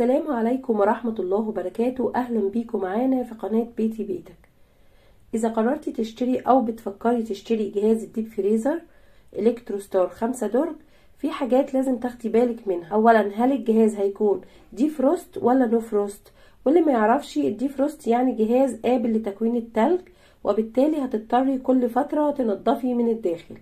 السلام عليكم ورحمة الله وبركاته. أهلا بيكم معانا في قناة بيتي بيتك. إذا قررتي تشتري أو بتفكري تشتري جهاز الديب فريزر إلكتروستار 5 درج، في حاجات لازم تاخدي بالك منها. أولا، هل الجهاز هيكون دي فروست ولا نو فروست؟ واللي ما يعرفش الدي فروست يعني جهاز قابل لتكوين التلج، وبالتالي هتضطري كل فترة تنضفي من الداخل.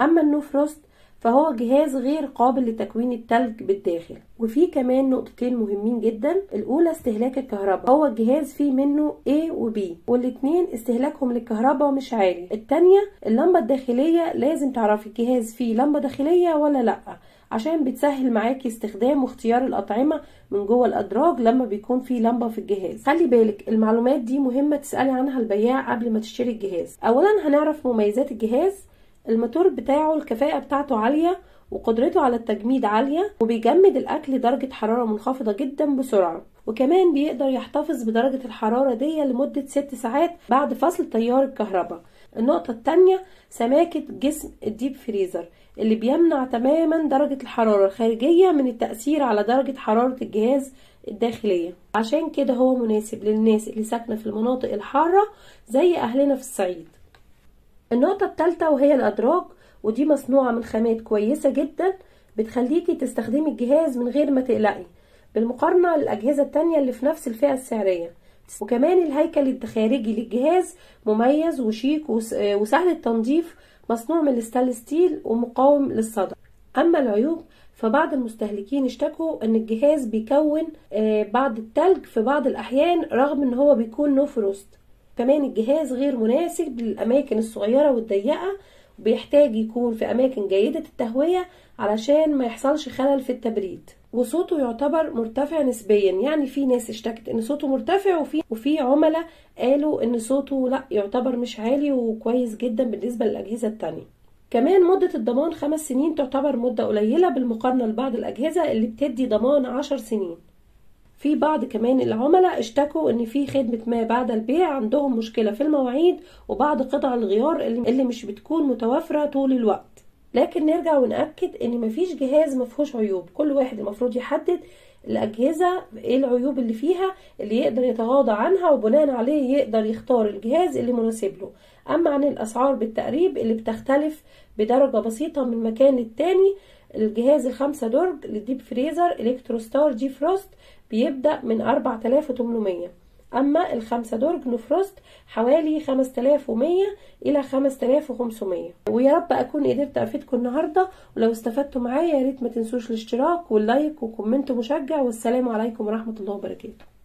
أما النو فروست فهو جهاز غير قابل لتكوين التلج بالداخل. وفي كمان نقطتين مهمين جدا، الاولى استهلاك الكهرباء، هو الجهاز فيه منه A و B والاتنين استهلاكهم للكهرباء مش عالي. التانية اللمبة الداخلية، لازم تعرفي الجهاز فيه لمبة داخلية ولا لأ، عشان بتسهل معاكي استخدام واختيار الأطعمة من جوه الأدراج لما بيكون في لمبة في الجهاز. خلي بالك المعلومات دي مهمة تسألي عنها البياع قبل ما تشتري الجهاز. أولا هنعرف مميزات الجهاز، الموتور بتاعه الكفاءة بتاعته عالية وقدرته على التجميد عالية، وبيجمد الأكل درجة حرارة منخفضة جدا بسرعة، وكمان بيقدر يحتفظ بدرجة الحرارة دي لمدة 6 ساعات بعد فصل تيار الكهرباء. النقطة التانية سماكة جسم الديب فريزر اللي بيمنع تماما درجة الحرارة الخارجية من التأثير على درجة حرارة الجهاز الداخلية، عشان كده هو مناسب للناس اللي ساكنة في المناطق الحارة زي أهلنا في الصعيد. النقطة الثالثة وهي الأدراج، ودي مصنوعة من خامات كويسة جدا بتخليكي تستخدمي الجهاز من غير ما تقلقي بالمقارنة للأجهزة التانية اللي في نفس الفئة السعرية. وكمان الهيكل الخارجي للجهاز مميز وشيك وسهل التنظيف، مصنوع من الستانلس ستيل ومقاوم للصدى. أما العيوب فبعض المستهلكين اشتكوا ان الجهاز بيكون بعض التلج في بعض الأحيان رغم ان هو بيكون نو فروست. كمان الجهاز غير مناسب للأماكن الصغيرة والضيقة، بيحتاج يكون في أماكن جيدة التهوية علشان ما يحصلش خلل في التبريد. وصوته يعتبر مرتفع نسبيا، يعني في ناس اشتكت ان صوته مرتفع وفي عملاء قالوا ان صوته لا يعتبر مش عالي وكويس جدا بالنسبة للأجهزة التانية. كمان مدة الضمان 5 سنين تعتبر مدة قليلة بالمقارنة لبعض الأجهزة اللي بتدي ضمان 10 سنين. في بعض كمان العملاء اشتكوا ان في خدمة ما بعد البيع عندهم مشكلة في المواعيد وبعض قطع الغيار اللي مش بتكون متوافرة طول الوقت. لكن نرجع ونأكد ان مفيش جهاز مفيهوش عيوب، كل واحد المفروض يحدد الأجهزة ايه العيوب اللي فيها اللي يقدر يتغاضى عنها، وبناء عليه يقدر يختار الجهاز اللي مناسب له. اما عن الاسعار بالتقريب اللي بتختلف بدرجة بسيطة من مكان للتاني، الجهاز ال5 درج للديب فريزر إلكتروستار دي فروست بيبدأ من 4800، أما ال5 درج نو فروست حوالي 5100 إلى 5500. ويا رب أكون قدرت أفيدكم النهاردة، ولو استفدتوا معايا يا ريت ما تنسوش الاشتراك واللايك وكومنت مشجع، والسلام عليكم ورحمة الله وبركاته.